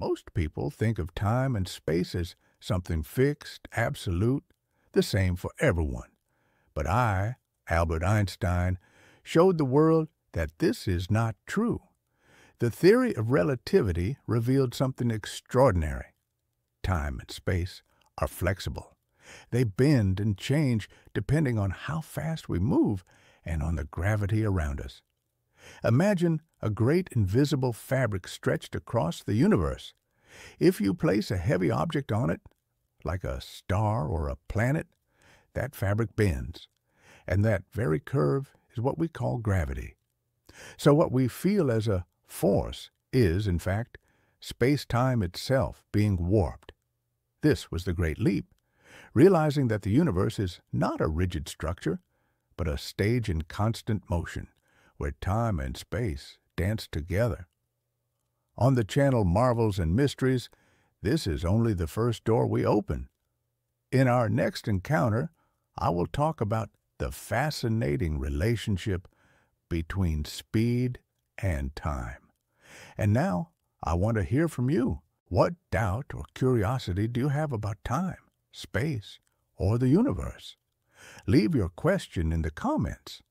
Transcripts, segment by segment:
Most people think of time and space as something fixed, absolute, the same for everyone. But I, Albert Einstein, showed the world that this is not true. The theory of relativity revealed something extraordinary. Time and space are flexible. They bend and change depending on how fast we move and on the gravity around us. Imagine a great invisible fabric stretched across the universe. If you place a heavy object on it, like a star or a planet, that fabric bends, and that very curve is what we call gravity. So what we feel as a force is, in fact, space-time itself being warped. This was the great leap, realizing that the universe is not a rigid structure, but a stage in constant motion, where time and space dance together. On the channel Marvels and Mysteries, this is only the first door we open. In our next encounter, I will talk about the fascinating relationship between speed and time. And now, I want to hear from you. What doubt or curiosity do you have about time, space, or the universe? Leave your question in the comments.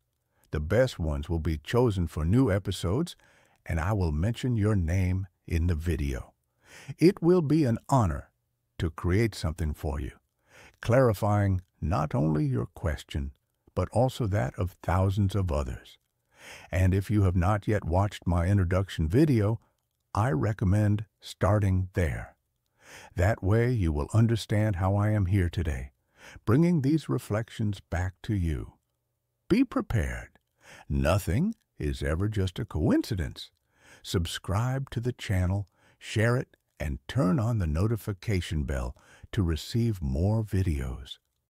The best ones will be chosen for new episodes, and I will mention your name in the video. It will be an honor to create something for you, clarifying not only your question, but also that of thousands of others. And if you have not yet watched my introduction video, I recommend starting there. That way you will understand how I am here today, bringing these reflections back to you. Be prepared. Nothing is ever just a coincidence. Subscribe to the channel, share it, and turn on the notification bell to receive more videos.